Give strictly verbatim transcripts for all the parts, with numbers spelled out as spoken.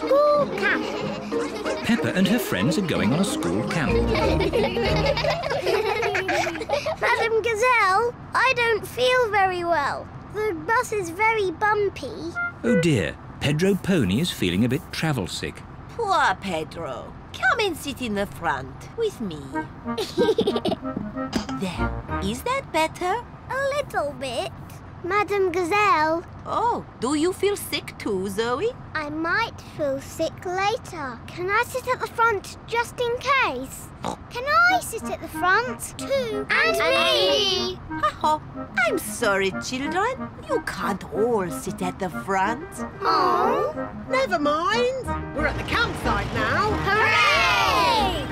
school camp. Peppa and her friends are going on a school camp. Madam Gazelle, I don't feel very well. The bus is very bumpy. Oh dear, Pedro Pony is feeling a bit travel sick. Poor Pedro. Come and sit in the front with me. There. Is that better? A little bit. Madam Gazelle. Oh, do you feel sick too, Zoe? I might feel sick later. Can I sit at the front just in case? Can I sit at the front too? And, and me! Ha-ha! I'm sorry, children. You can't all sit at the front. Oh! Never mind. We're at the campsite now. Hooray!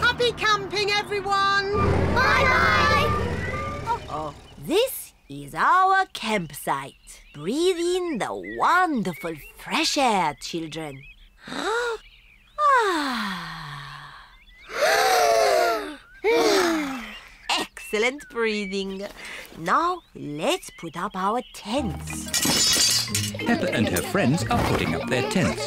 Happy camping, everyone! Bye-bye! Oh, this is our campsite. Breathe in the wonderful fresh air, children. Ah. Excellent breathing. Now, let's put up our tents. Peppa and her friends are putting up their tents.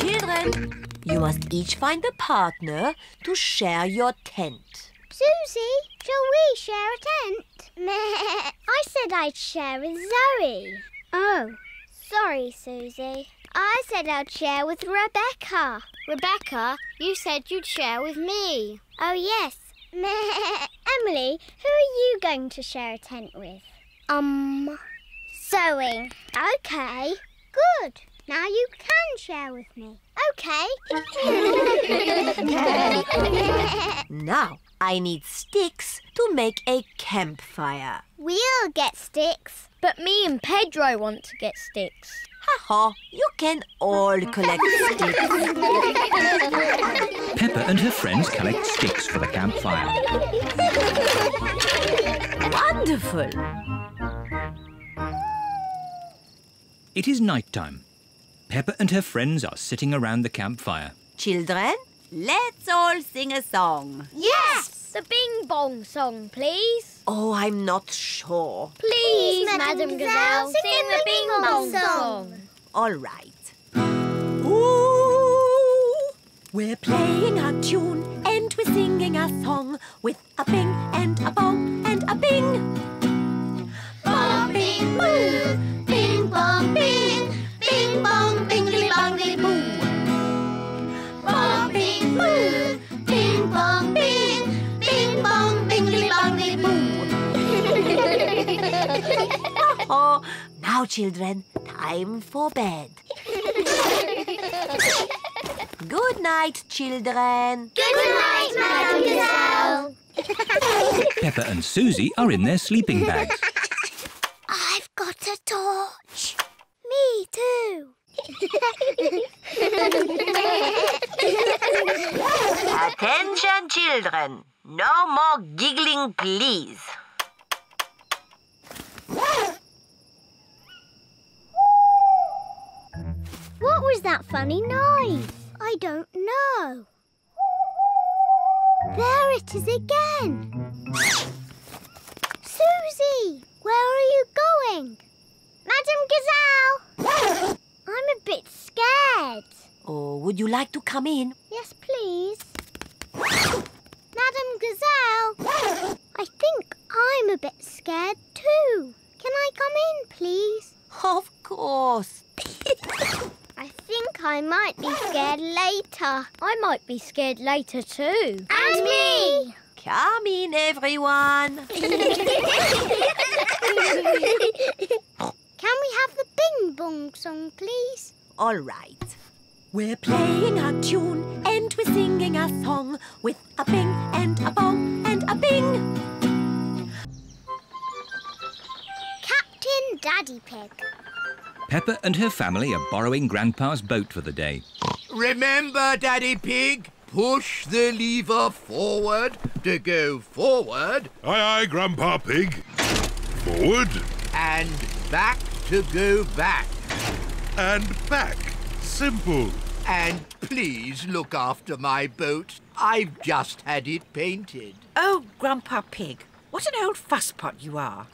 Children, you must each find a partner to share your tent. Susie, shall we share a tent? Meh. I said I'd share with Zoe. Oh, sorry, Susie. I said I'd share with Rebecca. Rebecca, you said you'd share with me. Oh, yes. Meh. Emily, who are you going to share a tent with? Um, Zoe. Okay. Good. Now you can share with me. Okay. Now I need sticks to make a campfire. We'll get sticks. But me and Pedro want to get sticks. Ha-ha, you can all collect sticks. Peppa and her friends collect sticks for the campfire. Wonderful. It is night time. Peppa and her friends are sitting around the campfire. Children, let's all sing a song. Yes! The Bing Bong song, please. Oh, I'm not sure. Please, please Madam, Madam Gazelle, sing, sing the Bing Bong song. All right. Ooh, we're playing our tune and we're singing our song with a bing and a bong and a bing. Bong, bing, boo, bing, bong, bing. Bing bong, bingly bongly boo. Bong bing boo, bing bong bing, bing bong bingly bongly boo. Oh, now children, time for bed. Good night, children. Good night, Madam Gazelle. Peppa and Susie are in their sleeping bags. I've got a torch. Me too. Attention, children. No more giggling, please. What was that funny noise? I don't know. There it is again. Susie, where are you going? Madam Gazelle! I'm a bit scared. Oh, would you like to come in? Yes, please. Madam Gazelle! I think I'm a bit scared too. Can I come in, please? Of course. I think I might be scared later. I might be scared later too. And, and me. me! Come in, everyone. Can we have the Bing Bong song, please? All right. We're playing our tune and we're singing our song with a bing and a bong and a bing. Captain Daddy Pig. Peppa and her family are borrowing Grandpa's boat for the day. Remember, Daddy Pig, push the lever forward to go forward. Aye, aye, Grandpa Pig. Forward. And back to go back. And back. Simple. And please look after my boat. I've just had it painted. Oh, Grandpa Pig, What an old fusspot you are.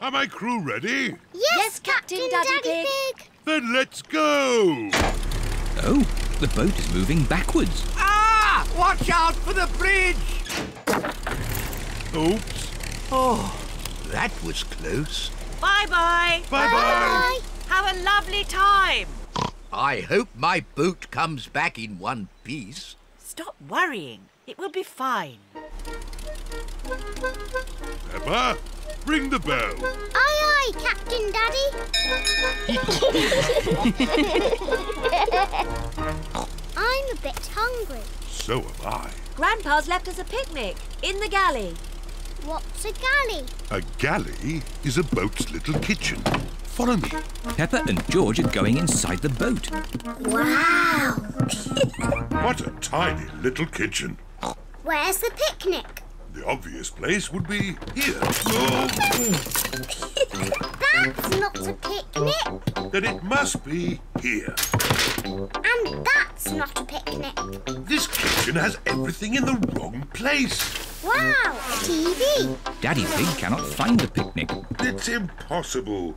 Are my crew ready? Yes, yes Captain, Captain Daddy, Daddy Pig. Pig. Then let's go. Oh, the boat is moving backwards. Ah! Watch out for the bridge. Oops. Oh, that was close. Bye-bye. Bye-bye. Have a lovely time. I hope my boat comes back in one piece. Stop worrying. It will be fine. Peppa, ring the bell. Aye, aye, Captain Daddy. I'm a bit hungry. So am I. Grandpa's left us a picnic in the galley. What's a galley? A galley is a boat's little kitchen. Follow me. Peppa and George are going inside the boat. Wow! What a tiny little kitchen. Where's the picnic? The obvious place would be here. Oh. That's not a picnic. Then it must be here. And that's not a picnic. This kitchen has everything in the wrong place. Wow, a T V! Daddy Pig cannot find the picnic. It's impossible.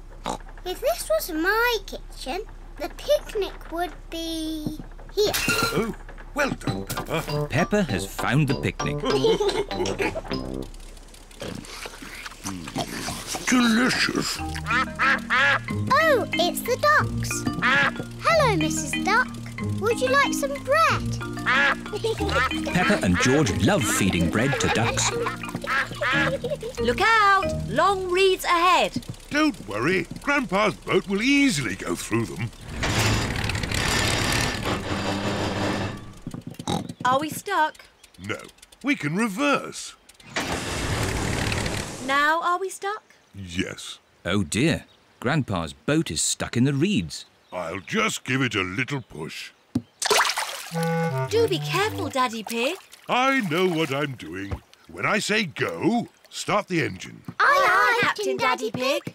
If this was my kitchen, the picnic would be here. Oh, well done, Peppa. Peppa has found the picnic. Delicious. Oh, it's the ducks. Hello, Missus Duck. Would you like some bread? Peppa and George love feeding bread to ducks. Look out! Long reeds ahead. Don't worry. Grandpa's boat will easily go through them. Are we stuck? No. We can reverse. Now are we stuck? Yes. Oh, dear. Grandpa's boat is stuck in the reeds. I'll just give it a little push. Do be careful, Daddy Pig. I know what I'm doing. When I say go, start the engine. Aye, aye, Captain Daddy Pig.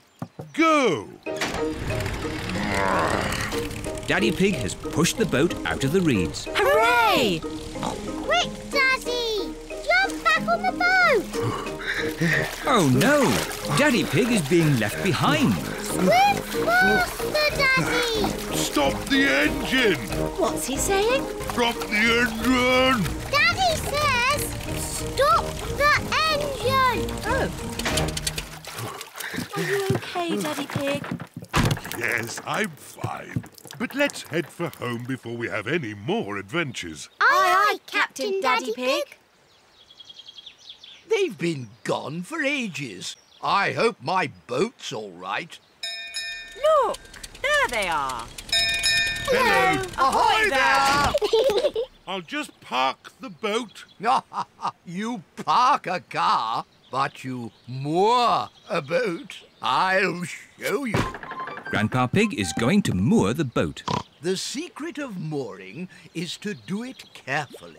Go! Daddy Pig has pushed the boat out of the reeds. Hooray! Quick, Daddy! Jump back on the boat! Oh, no! Daddy Pig is being left behind. Swim faster, Daddy! Stop the engine! What's he saying? Stop the engine! Daddy says, stop the engine! Oh. Are you OK, Daddy Pig? Yes, I'm fine. But let's head for home before we have any more adventures. Aye, aye, Captain Daddy Pig. They've been gone for ages. I hope my boat's all right. Look, there they are. Hello. Ahoy there. I'll just park the boat. You park a car, but you moor a boat. I'll show you. Grandpa Pig is going to moor the boat. The secret of mooring is to do it carefully.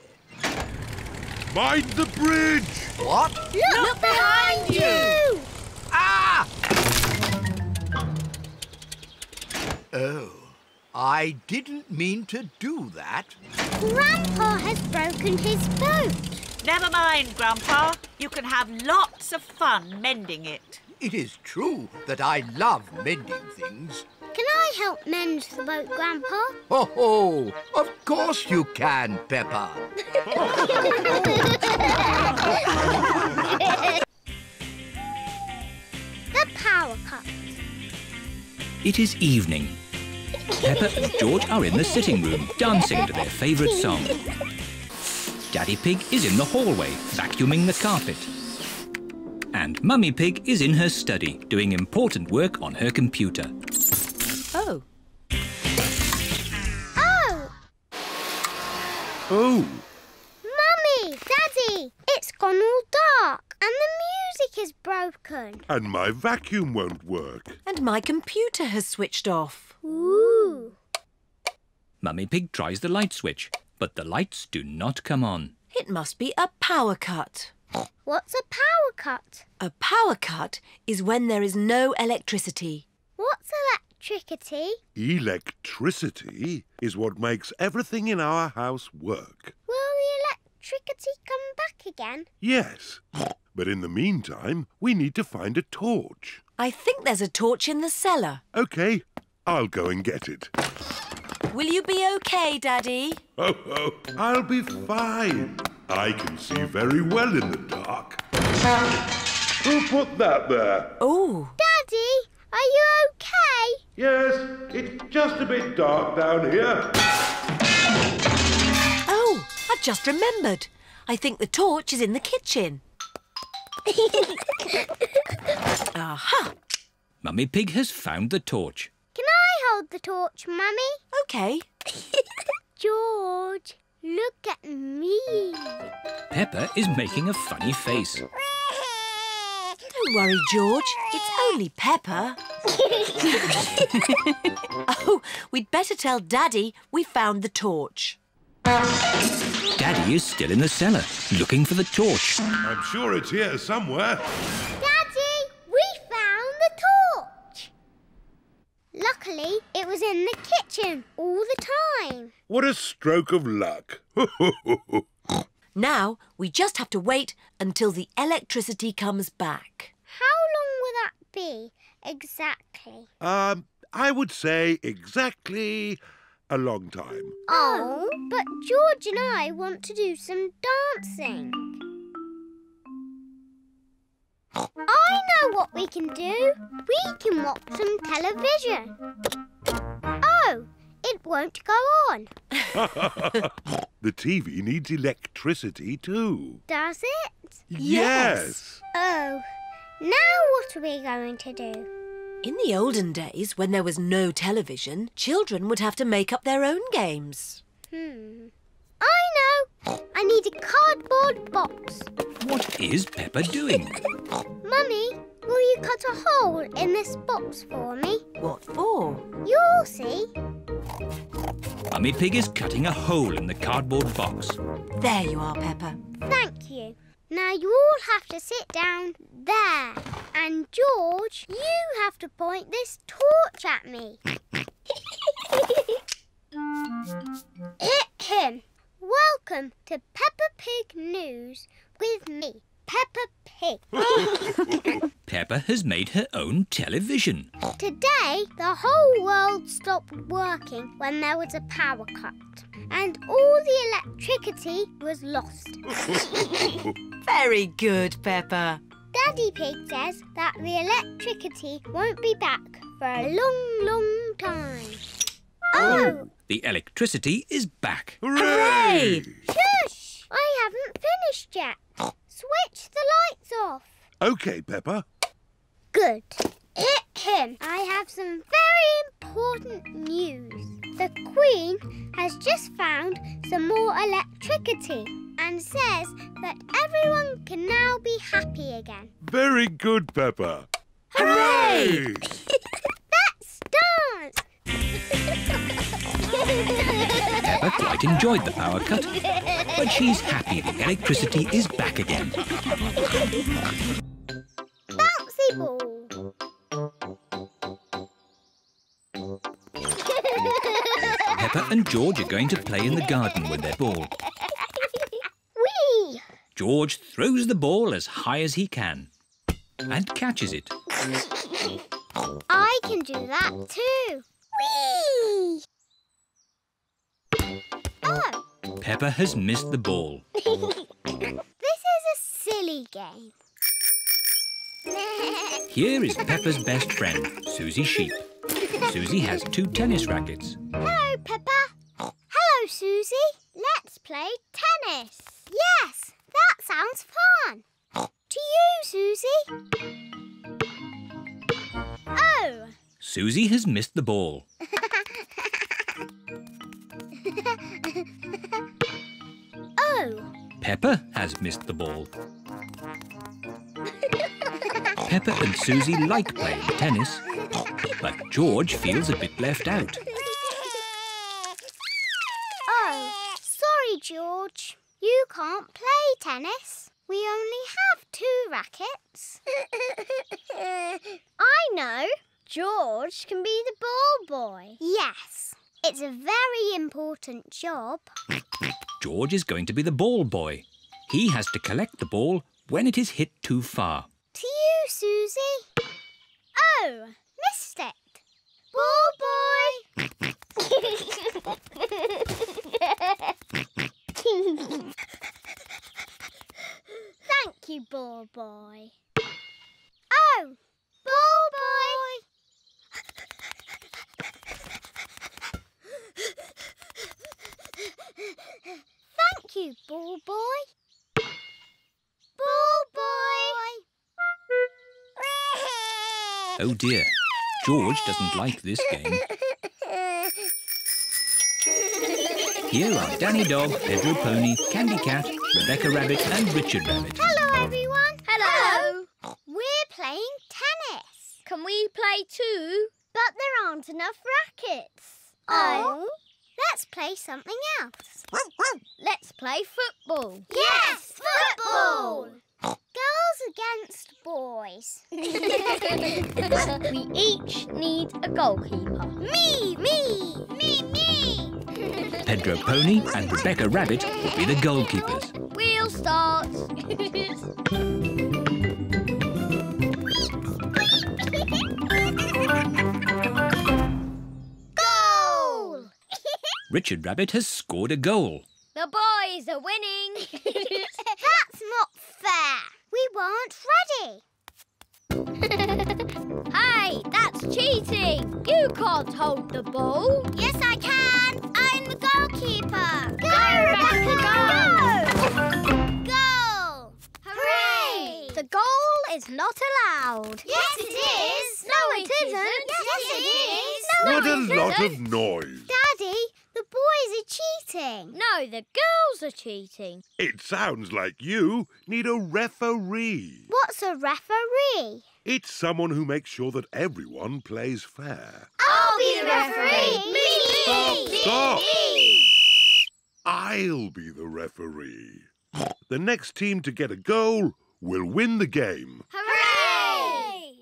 Mind the bridge! What? Look, Look behind, behind you. you! Ah! Oh, I didn't mean to do that. Grandpa has broken his boat. Never mind, Grandpa. You can have lots of fun mending it. It is true that I love mending things. Can I help mend the boat, Grandpa? Ho ho! Of course you can, Peppa. The power cut. It is evening. Peppa and George are in the sitting room, dancing to their favourite song. Daddy Pig is in the hallway, vacuuming the carpet. And Mummy Pig is in her study, doing important work on her computer. Oh. Oh! Oh! Mummy! Daddy! It's gone all dark and the music is broken. And my vacuum won't work. And my computer has switched off. Ooh! Mummy Pig tries the light switch, but the lights do not come on. It must be a power cut. What's a power cut? A power cut is when there is no electricity. What's electricity? Electricity. Electricity is what makes everything in our house work. Will the electricity come back back again? Yes, but in the meantime, we need to find a torch. I think there's a torch in the cellar. OK, I'll go and get it. Will you be OK, Daddy? Oh, oh, I'll be fine. I can see very well in the dark. Who put that there? Oh. Daddy, are you OK? Yes, it's just a bit dark down here. Oh, I've just remembered. I think the torch is in the kitchen. Aha! Mummy Pig has found the torch. Can I hold the torch, Mummy? OK. George, look at me. Peppa is making a funny face. Don't worry, George. It's only Peppa. Oh, we'd better tell Daddy we found the torch. Daddy is still in the cellar, looking for the torch. I'm sure it's here somewhere. Luckily, it was in the kitchen all the time. What a stroke of luck. Now, we just have to wait until the electricity comes back. How long will that be, exactly? Um, I would say exactly a long time. Oh, but George and I want to do some dancing. I know what we can do. We can watch some television. Oh, it won't go on. The T V needs electricity too. Does it? Yes. Yes. Oh, now what are we going to do? In the olden days, when there was no television, children would have to make up their own games. Hmm. I know. I need a cardboard box. What is Peppa doing? Mummy, will you cut a hole in this box for me? What for? You'll see. Mummy Pig is cutting a hole in the cardboard box. There you are, Peppa. Thank you. Now you all have to sit down there. And George, you have to point this torch at me. Ahem. Welcome to Peppa Pig News with me, Peppa Pig. Peppa has made her own television. Today, the whole world stopped working when there was a power cut, and all the electricity was lost. Very good, Peppa. Daddy Pig says that the electricity won't be back for a long, long time. Oh! The electricity is back. Hooray! Hooray! Shush! I haven't finished yet. Switch the lights off. OK, Peppa. Good. I have some very important news. The Queen has just found some more electricity and says that everyone can now be happy again. Very good, Peppa. Hooray! Let's dance! Peppa quite enjoyed the power cut, but she's happy the electricity is back again. Bouncy ball! Peppa and George are going to play in the garden with their ball. Whee! George throws the ball as high as he can and catches it. I can do that too. Whee! Oh! Peppa has missed the ball. This is a silly game. Here is Peppa's best friend, Susie Sheep. Susie has two tennis rackets. Hello, Peppa. Hello, Susie. Let's play tennis. Yes, that sounds fun. To you, Susie. Oh! Susie has missed the ball. Oh! Peppa has missed the ball. Peppa and Susie like playing tennis, but George feels a bit left out. Oh, sorry, George. You can't play tennis. We only have two rackets. I know. George can be the ball boy. Yes, it's a very important job. George is going to be the ball boy. He has to collect the ball when it is hit too far. To you, Susie. Oh, missed it. Ball boy. Thank you, ball boy. Oh, ball boy. Thank you, ball boy. Ball boy. Oh dear, George doesn't like this game. Here are Danny Dog, Pedro Pony, Candy Cat, Rebecca Rabbit and Richard Rabbit. Hello everyone. Hello. Hello. We're playing tennis. Can we play too? But there aren't enough rackets. Oh. Let's play something else. Let's play football. Yes, football. Girls against boys. We each need a goalkeeper. Me, me, me, me. Pedro Pony and Rebecca Rabbit will be the goalkeepers. We'll start. Goal! Richard Rabbit has scored a goal. The boys are winning. That's not fair. We weren't ready. Hey, that's cheating. You can't hold the ball. Yes, I can. I'm the goalkeeper. Go, go Rebecca, go. Go. Goal. Hooray. The goal is not allowed. Yes, it is. No, it isn't. Yes, it is. What a lot of noise. Daddy, the boys are cheating. No, the girls are cheating. It sounds like you need a referee. What's a referee? It's someone who makes sure that everyone plays fair. I'll be the referee. Me, me, stop, me. I'll be the referee. The next team to get a goal will win the game. Hooray!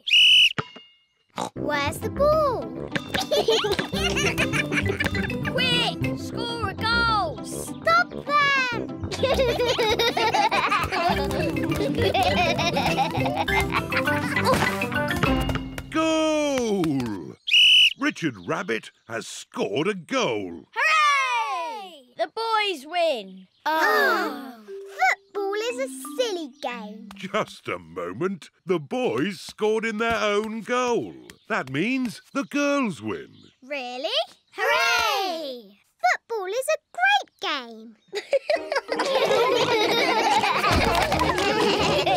Where's the ball? Quick! Score a goal! Stop them! Goal! Richard Rabbit has scored a goal! Hooray! The boys win! Oh! Football is a silly game. Just a moment. The boys scored in their own goal. That means the girls win. Really? Hooray! Football is a great game.